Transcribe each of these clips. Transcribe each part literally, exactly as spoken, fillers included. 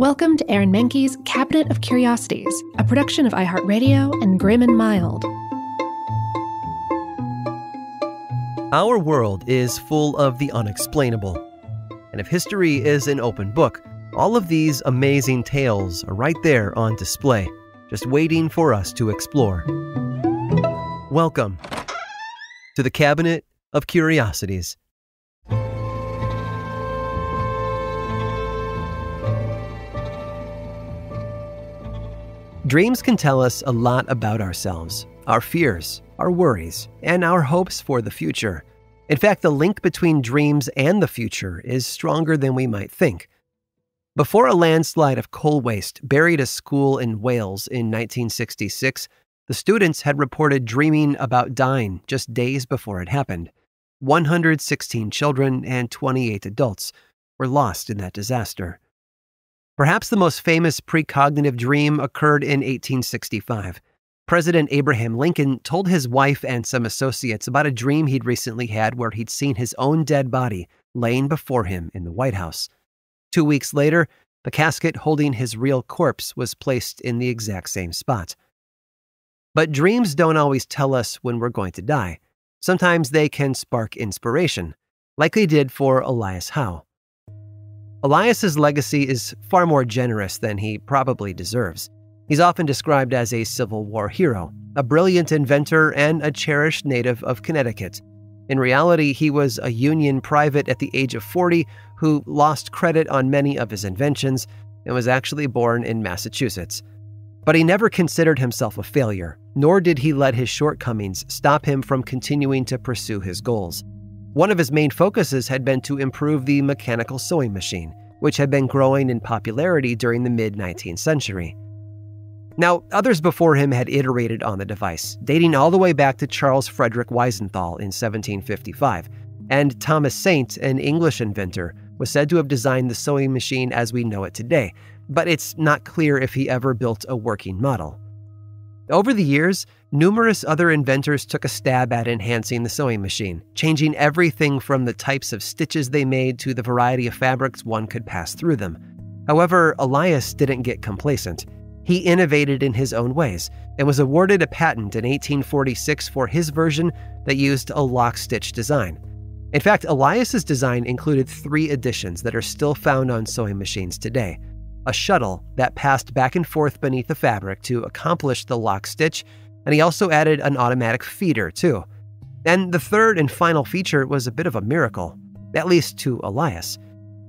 Welcome to Aaron Mahnke's Cabinet of Curiosities, a production of iHeartRadio and Grim and Mild. Our world is full of the unexplainable. And if history is an open book, all of these amazing tales are right there on display, just waiting for us to explore. Welcome to the Cabinet of Curiosities. Dreams can tell us a lot about ourselves, our fears, our worries, and our hopes for the future. In fact, the link between dreams and the future is stronger than we might think. Before a landslide of coal waste buried a school in Wales in nineteen sixty-six, the students had reported dreaming about dying just days before it happened. one hundred sixteen children and twenty-eight adults were lost in that disaster. Perhaps the most famous precognitive dream occurred in eighteen sixty-five. President Abraham Lincoln told his wife and some associates about a dream he'd recently had where he'd seen his own dead body laying before him in the White House. Two weeks later, the casket holding his real corpse was placed in the exact same spot. But dreams don't always tell us when we're going to die. Sometimes they can spark inspiration, like they did for Elias Howe. Elias's legacy is far more generous than he probably deserves. He's often described as a Civil War hero, a brilliant inventor, and a cherished native of Connecticut. In reality, he was a Union private at the age of forty who lost credit on many of his inventions and was actually born in Massachusetts. But he never considered himself a failure, nor did he let his shortcomings stop him from continuing to pursue his goals. One of his main focuses had been to improve the mechanical sewing machine, which had been growing in popularity during the mid-nineteenth century. Now, others before him had iterated on the device, dating all the way back to Charles Frederick Weisenthal in seventeen fifty-five, and Thomas Saint, an English inventor, was said to have designed the sewing machine as we know it today, but it's not clear if he ever built a working model. Over the years, numerous other inventors took a stab at enhancing the sewing machine, changing everything from the types of stitches they made to the variety of fabrics one could pass through them. However, Elias didn't get complacent. He innovated in his own ways and was awarded a patent in eighteen forty-six for his version that used a lock stitch design. In fact, Elias's design included three additions that are still found on sewing machines today: a shuttle that passed back and forth beneath the fabric to accomplish the lock stitch, and he also added an automatic feeder too. And the third and final feature was a bit of a miracle, at least to Elias.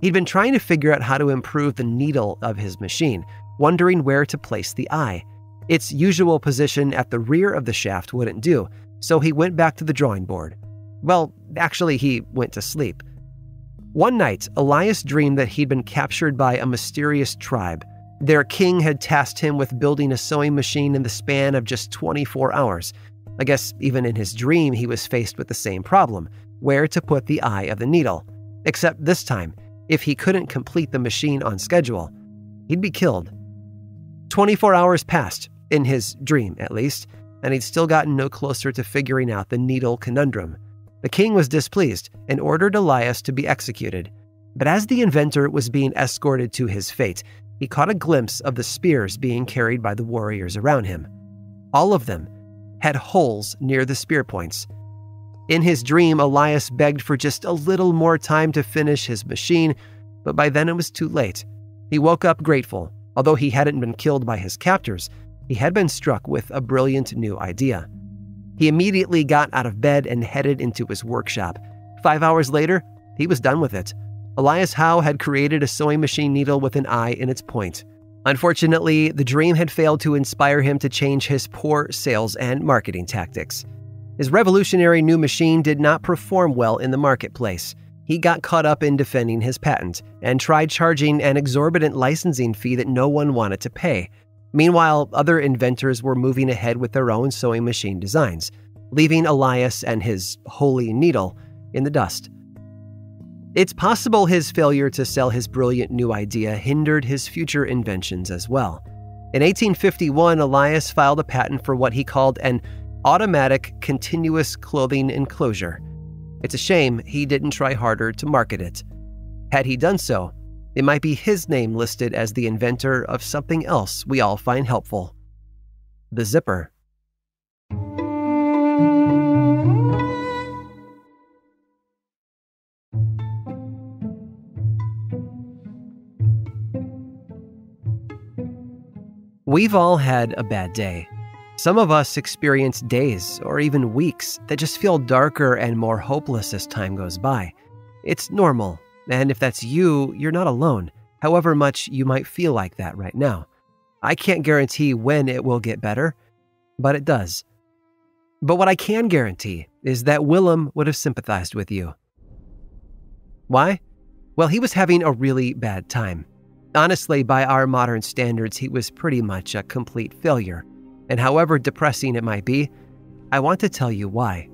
He'd been trying to figure out how to improve the needle of his machine, wondering where to place the eye. Its usual position at the rear of the shaft wouldn't do, so he went back to the drawing board. Well, actually, he went to sleep. One night, Elias dreamed that he'd been captured by a mysterious tribe. Their king had tasked him with building a sewing machine in the span of just twenty-four hours. I guess even in his dream, he was faced with the same problem: where to put the eye of the needle. Except this time, if he couldn't complete the machine on schedule, he'd be killed. twenty-four hours passed, in his dream at least, and he'd still gotten no closer to figuring out the needle conundrum. The king was displeased and ordered Elias to be executed. But as the inventor was being escorted to his fate, he caught a glimpse of the spears being carried by the warriors around him. All of them had holes near the spear points. In his dream, Elias begged for just a little more time to finish his machine, but by then it was too late. He woke up grateful. Although he hadn't been killed by his captors, he had been struck with a brilliant new idea. He immediately got out of bed and headed into his workshop. Five hours later, he was done with it. Elias Howe had created a sewing machine needle with an eye in its point. Unfortunately, the dream had failed to inspire him to change his poor sales and marketing tactics. His revolutionary new machine did not perform well in the marketplace. He got caught up in defending his patent and tried charging an exorbitant licensing fee that no one wanted to pay. Meanwhile, other inventors were moving ahead with their own sewing machine designs, leaving Elias and his holy needle in the dust. It's possible his failure to sell his brilliant new idea hindered his future inventions as well. In eighteen fifty-one, Elias filed a patent for what he called an automatic continuous clothing enclosure. It's a shame he didn't try harder to market it. Had he done so, it might be his name listed as the inventor of something else we all find helpful: the zipper. We've all had a bad day. Some of us experience days or even weeks that just feel darker and more hopeless as time goes by. It's normal, and if that's you, you're not alone, however much you might feel like that right now. I can't guarantee when it will get better, but it does. But what I can guarantee is that Willem would have sympathized with you. Why? Well, he was having a really bad time. Honestly, by our modern standards, he was pretty much a complete failure. And however depressing it might be, I want to tell you why.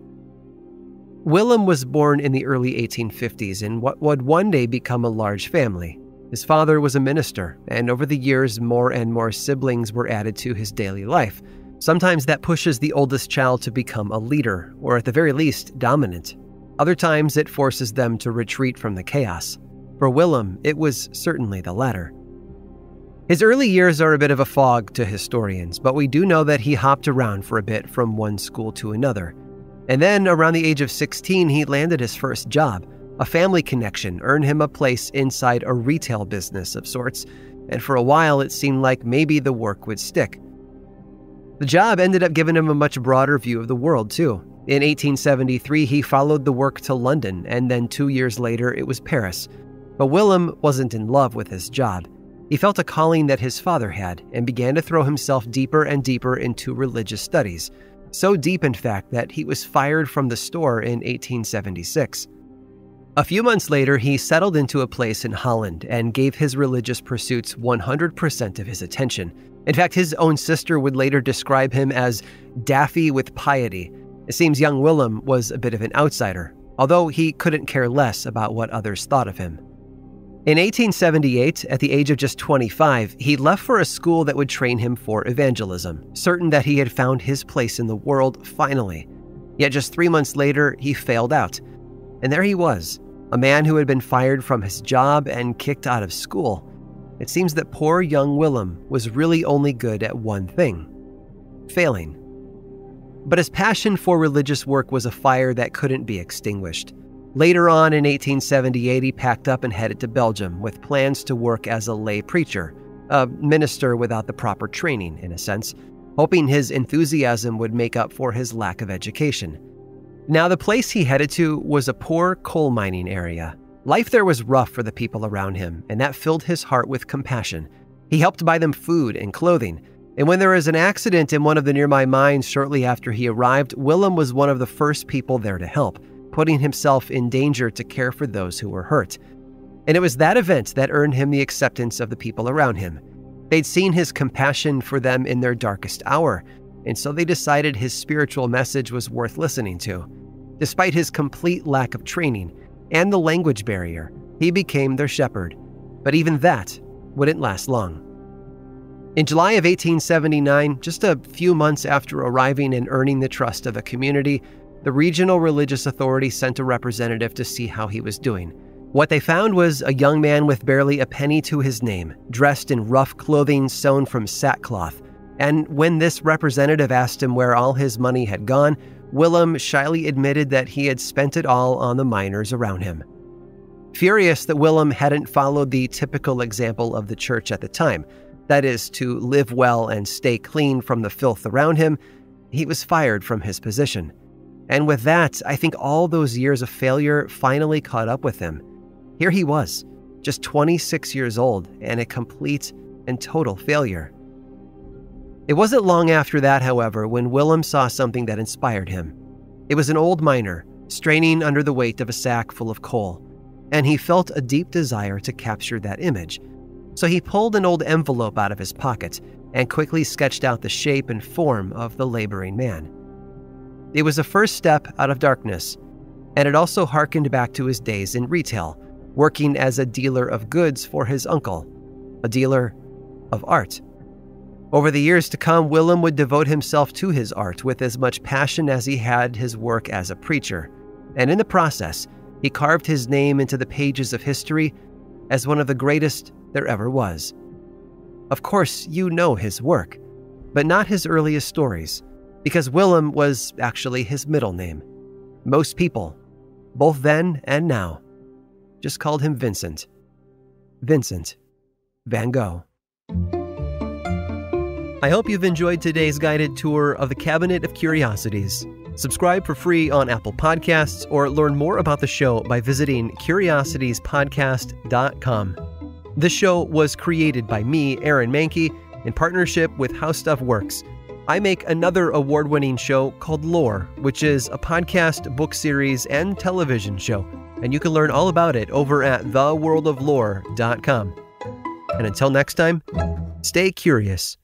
Willem was born in the early eighteen fifties in what would one day become a large family. His father was a minister, and over the years, more and more siblings were added to his daily life. Sometimes that pushes the oldest child to become a leader, or at the very least, dominant. Other times, it forces them to retreat from the chaos. For Willem, it was certainly the latter. His early years are a bit of a fog to historians, but we do know that he hopped around for a bit from one school to another. And then, around the age of sixteen, he landed his first job. A family connection earned him a place inside a retail business of sorts, and for a while it seemed like maybe the work would stick. The job ended up giving him a much broader view of the world, too. In eighteen seventy-three, he followed the work to London, and then two years later, it was Paris. But Willem wasn't in love with his job. He felt a calling that his father had and began to throw himself deeper and deeper into religious studies, so deep, in fact, that he was fired from the store in eighteen seventy-six. A few months later, he settled into a place in Holland and gave his religious pursuits one hundred percent of his attention. In fact, his own sister would later describe him as daffy with piety. It seems young Willem was a bit of an outsider, although he couldn't care less about what others thought of him. In eighteen seventy-eight, at the age of just twenty-five, he left for a school that would train him for evangelism, certain that he had found his place in the world finally. Yet just three months later, he failed out. And there he was, a man who had been fired from his job and kicked out of school. It seems that poor young Willem was really only good at one thing: failing. But his passion for religious work was a fire that couldn't be extinguished. Later on in eighteen seventy-eight, he packed up and headed to Belgium with plans to work as a lay preacher, a minister without the proper training, in a sense, hoping his enthusiasm would make up for his lack of education. Now, the place he headed to was a poor coal mining area. Life there was rough for the people around him, and that filled his heart with compassion. He helped buy them food and clothing. And when there was an accident in one of the nearby mines shortly after he arrived, Willem was one of the first people there to help, putting himself in danger to care for those who were hurt. And it was that event that earned him the acceptance of the people around him. They'd seen his compassion for them in their darkest hour, and so they decided his spiritual message was worth listening to. Despite his complete lack of training and the language barrier, he became their shepherd. But even that wouldn't last long. In July of eighteen seventy-nine, just a few months after arriving and earning the trust of the community, the regional religious authority sent a representative to see how he was doing. What they found was a young man with barely a penny to his name, dressed in rough clothing sewn from sackcloth. And when this representative asked him where all his money had gone, Willem shyly admitted that he had spent it all on the miners around him. Furious that Willem hadn't followed the typical example of the church at the time, that is, to live well and stay clean from the filth around him, he was fired from his position. And with that, I think all those years of failure finally caught up with him. Here he was, just twenty-six years old, and a complete and total failure. It wasn't long after that, however, when Willem saw something that inspired him. It was an old miner, straining under the weight of a sack full of coal, and he felt a deep desire to capture that image. So he pulled an old envelope out of his pocket and quickly sketched out the shape and form of the laboring man. It was a first step out of darkness, and it also harkened back to his days in retail, working as a dealer of goods for his uncle, a dealer of art. Over the years to come, Willem would devote himself to his art with as much passion as he had his work as a preacher, and in the process, he carved his name into the pages of history as one of the greatest there ever was. Of course, you know his work, but not his earliest stories, because Willem was actually his middle name. Most people, both then and now, just called him Vincent. Vincent Van Gogh. I hope you've enjoyed today's guided tour of the Cabinet of Curiosities. Subscribe for free on Apple Podcasts or learn more about the show by visiting curiosities podcast dot com. This show was created by me, Aaron Mahnke, in partnership with How Stuff Works. I make another award-winning show called Lore, which is a podcast, book series, and television show, and you can learn all about it over at the world of lore dot com. And until next time, stay curious.